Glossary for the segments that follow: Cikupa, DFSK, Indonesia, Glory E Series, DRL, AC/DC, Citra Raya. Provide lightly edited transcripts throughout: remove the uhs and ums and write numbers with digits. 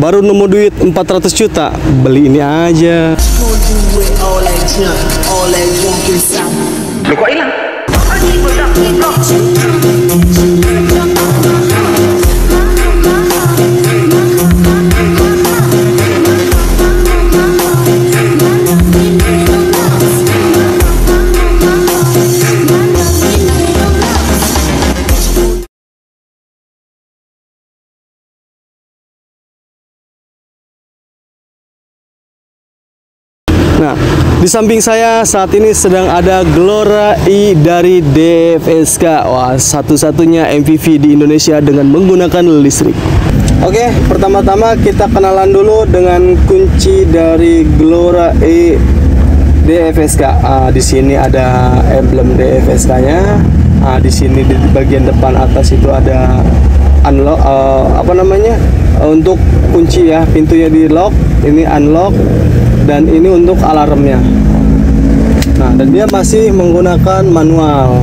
Baru nemu duit 400 juta, beli ini aja. Loh, kok hilang? Nah, di samping saya saat ini sedang ada Glory E dari DFSK. Wah, satu-satunya MPV di Indonesia dengan menggunakan listrik. Oke, pertama-tama kita kenalan dulu dengan kunci dari Glory E DFSK. Di sini ada emblem DFSK-nya. Di sini di bagian depan atas itu ada unlock, untuk kunci ya, pintunya di lock, ini unlock. Dan ini untuk alarmnya. Nah, dan dia masih menggunakan manual.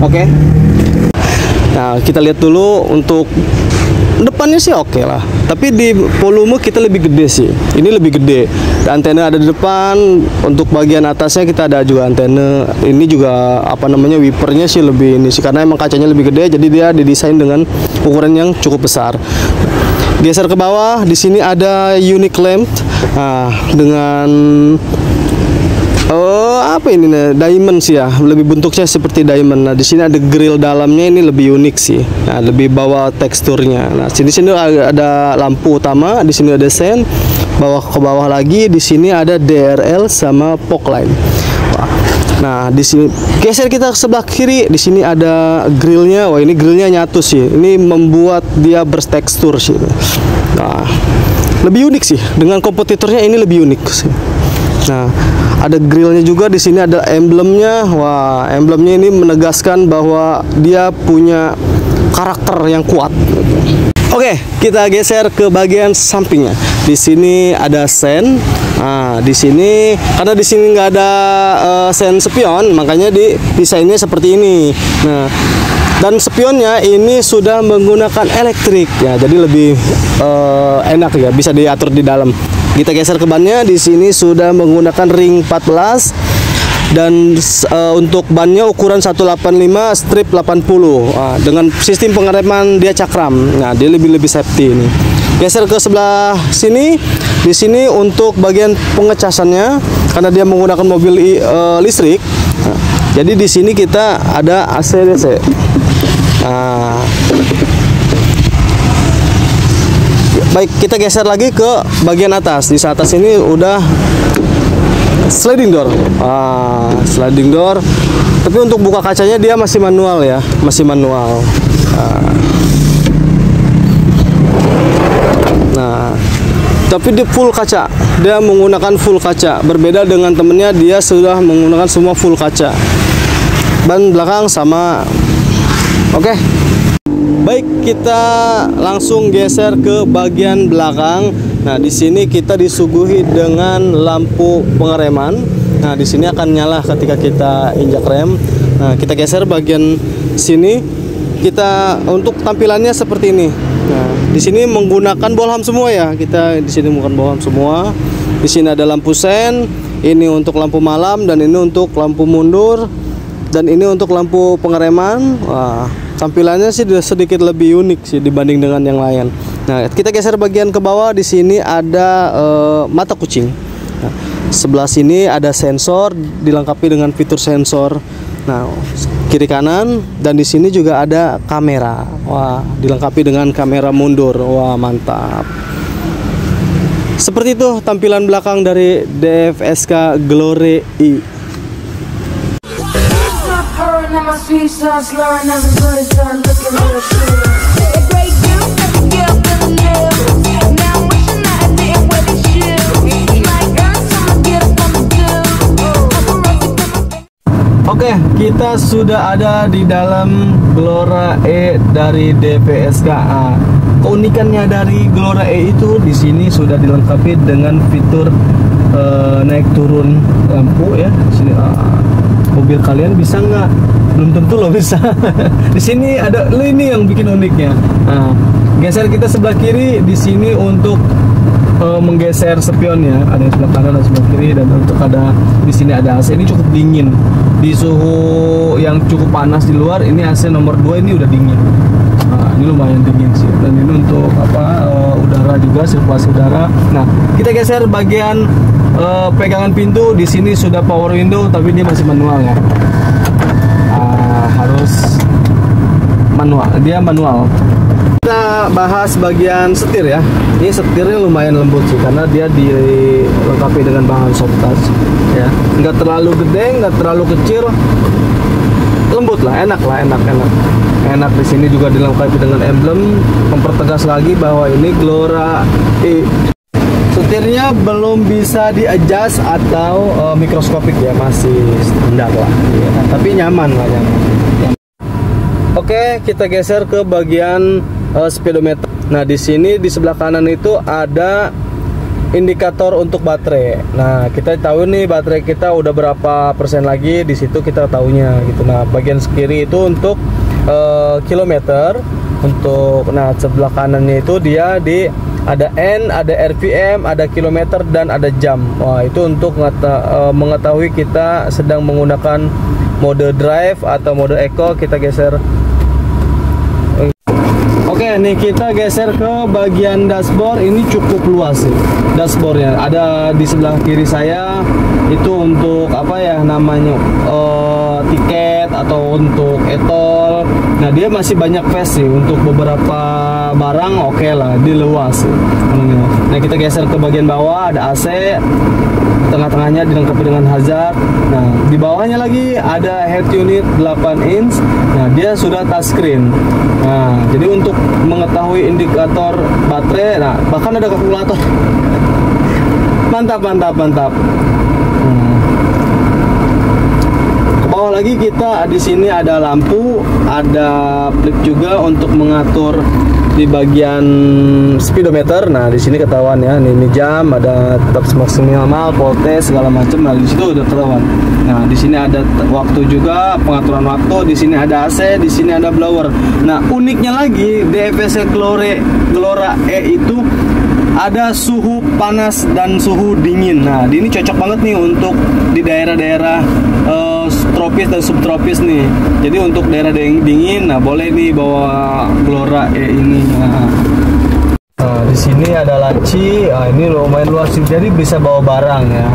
Oke. Nah, kita lihat dulu untuk depannya sih oke lah. Tapi di volume kita lebih gede sih. Ini lebih gede. Antena ada di depan. Untuk bagian atasnya kita ada juga antena. Ini juga wipernya sih lebih ini sih, karena emang kacanya lebih gede. Jadi dia didesain dengan ukuran yang cukup besar. Geser ke bawah, di sini ada unique lamp dengan diamond sih ya, lebih bentuknya seperti diamond. Nah, di sini ada grill dalamnya, ini lebih unik sih. Nah, lebih bawah teksturnya. Nah, di sini ada lampu utama, di sini ada sen, bawah ke bawah lagi, di sini ada DRL sama pokline. Nah, di sini geser kita ke sebelah kiri, di sini ada grillnya. Wah, ini grillnya nyatu sih. Ini membuat dia bertekstur sih. Nah, lebih unik sih. Dengan kompetitornya ini lebih unik sih. Nah, ada grillnya juga, di sini ada emblemnya. Wah, emblemnya ini menegaskan bahwa dia punya karakter yang kuat. Oke, kita geser ke bagian sampingnya. Di sini ada sen. Nah, di sini karena di sini nggak ada sen spion, makanya di desainnya seperti ini. Nah, dan spionnya ini sudah menggunakan elektrik ya, jadi lebih enak ya, bisa diatur di dalam. Kita geser ke bannya, di sini sudah menggunakan ring 14 dan untuk bannya ukuran 185 strip 80. Nah, dengan sistem pengereman dia cakram. Nah, dia lebih safety ini. Geser ke sebelah sini, di sini untuk bagian pengecasannya karena dia menggunakan mobil listrik. Nah, jadi di sini kita ada AC/DC. Nah, baik, kita geser lagi ke bagian atas. Di atas ini udah sliding door. Sliding door. Tapi untuk buka kacanya dia masih manual ya, masih manual. Nah, tapi dia full kaca, dia menggunakan full kaca, berbeda dengan temennya, dia sudah menggunakan semua full kaca. Ban belakang sama. Oke. Baik, kita langsung geser ke bagian belakang. Nah, di sini kita disuguhi dengan lampu pengereman. Nah, di sini akan nyala ketika kita injak rem. Nah, kita geser bagian sini. Kita untuk tampilannya seperti ini. Nah, di sini menggunakan bolham semua ya. Kita di sini bukan bolham semua. Di sini ada lampu sen, ini untuk lampu malam, dan ini untuk lampu mundur, dan ini untuk lampu pengereman. Wah, tampilannya sih sedikit lebih unik sih dibanding dengan yang lain. Nah, kita geser bagian ke bawah, di sini ada mata kucing. Nah, sebelah sini ada sensor dilengkapi dengan fitur sensor. Nah, kiri kanan, dan di sini juga ada kamera. Wah, dilengkapi dengan kamera mundur. Wah, mantap. Seperti itu tampilan belakang dari DFSK Glory E. Oke, kita sudah ada di dalam Glory E dari DFSK. Keunikannya dari Glory E itu di sini sudah dilengkapi dengan fitur naik turun lampu ya. Di sini mobil kalian bisa nggak? Belum tentu loh bisa. Di sini ada ini yang bikin uniknya. Geser kita sebelah kiri di sini untuk menggeser spionnya, ada yang sebelah kanan dan sebelah kiri, dan untuk ada di sini ada AC. Ini cukup dingin di suhu yang cukup panas di luar. Ini AC nomor 2 ini udah dingin. Nah, ini lumayan dingin sih. Dan ini untuk apa udara juga, sirkulasi udara. Nah, kita geser bagian pegangan pintu. Di sini sudah power window tapi dia masih manual ya. Harus manual. Dia manual. Kita bahas bagian setir ya. Ini setirnya lumayan lembut sih karena dia dilengkapi dengan bahan soft touch ya. Nggak terlalu gede, nggak terlalu kecil, lembut lah, enak lah, enak. Di sini juga dilengkapi dengan emblem, mempertegas lagi bahwa ini Glory E. Setirnya belum bisa di-adjust atau mikroskopik ya, masih standar lah ya, tapi nyaman lah, nyaman. Oke, kita geser ke bagian speedometer. Nah, di sini di sebelah kanan itu ada indikator untuk baterai. Nah, kita tahu nih baterai kita udah berapa persen lagi, di situ kita tahunya gitu. Nah, bagian kiri itu untuk kilometer, untuk sebelah kanannya itu dia ada N, ada RPM, ada kilometer dan ada jam. Wah, itu untuk mengetahui kita sedang menggunakan mode drive atau mode eco. Kita geser. Oke, nih kita geser ke bagian dashboard. Ini cukup luas sih dashboardnya. Ada di sebelah kiri saya itu untuk apa ya namanya, tiket atau untuk etol. Nah, dia masih banyak face sih untuk beberapa barang. Oke lah, di luas sih. Nah, kita geser ke bagian bawah, ada AC. Tengah-tengahnya dilengkapi dengan hazard. Nah, di bawahnya lagi ada head unit 8 inch. Nah, dia sudah touchscreen. Nah, jadi untuk mengetahui indikator baterai, nah, bahkan ada kalkulator. mantap. Ke bawah lagi kita di sini ada lampu, ada flip juga untuk mengatur di bagian speedometer. Nah, di sini ketahuan ya, ini jam, ada taps maksimal, voltage segala macam. Nah, di situ udah ketahuan. Nah, di sini ada waktu juga, pengaturan waktu. Di sini ada AC, di sini ada blower. Nah, uniknya lagi DFSK Glory E itu ada suhu panas dan suhu dingin. Nah, ini cocok banget nih untuk di daerah-daerah tropis dan subtropis nih. Jadi untuk daerah dingin, nah boleh nih bawa Glory E ini. Nah, di sini ada laci. Nah, ini lumayan luas sih, jadi bisa bawa barang ya.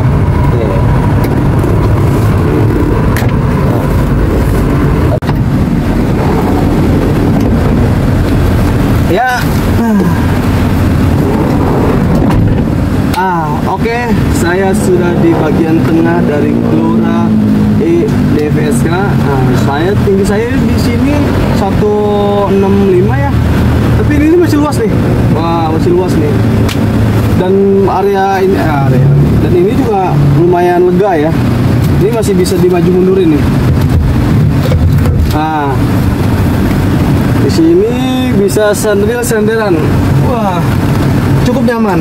Oke, saya sudah di bagian tengah dari Glory E DFSK. Nah, tinggi saya di sini 165 ya. Tapi ini masih luas nih. Wah, masih luas nih. Dan area ini dan ini juga lumayan lega ya. Ini masih bisa dimaju mundurin nih. Nah, di sini bisa sendirian. Wah, cukup nyaman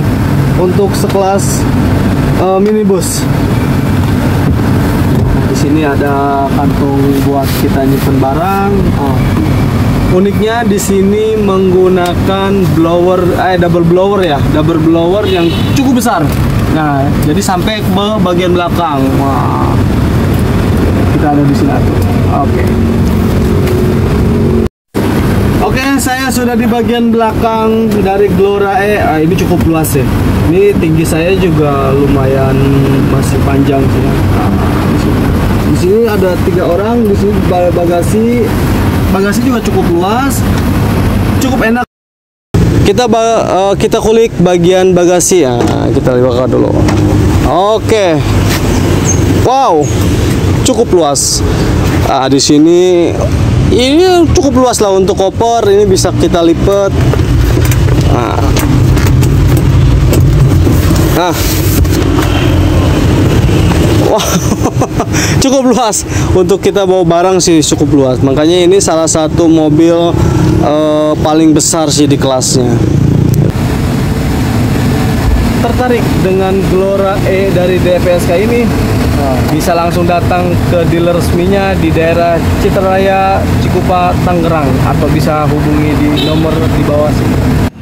untuk sekelas minibus. Nah, di sini ada kantong buat kita nyimpen barang. Uniknya di sini menggunakan blower, double blower yang cukup besar. Nah, jadi sampai ke bagian belakang. Wah, kita ada di sini. Oke, saya sudah di bagian belakang dari Glory E. Ini cukup luas ya. Ini tinggi saya juga lumayan masih panjang sih. Di sini ada 3 orang, di sini bagasi juga cukup luas, cukup enak. Kita kulik bagian bagasi ya. Kita lihat dulu. Oke. Wow, cukup luas. Di sini ini cukup luas lah untuk koper. Ini bisa kita lipat. Wah, cukup luas untuk kita bawa barang sih, cukup luas. Makanya ini salah satu mobil paling besar sih di kelasnya. Tertarik dengan Glory E dari DFSK ini? Bisa langsung datang ke dealer resminya di daerah Citra Raya, Cikupa, Tangerang, atau bisa hubungi di nomor di bawah sini.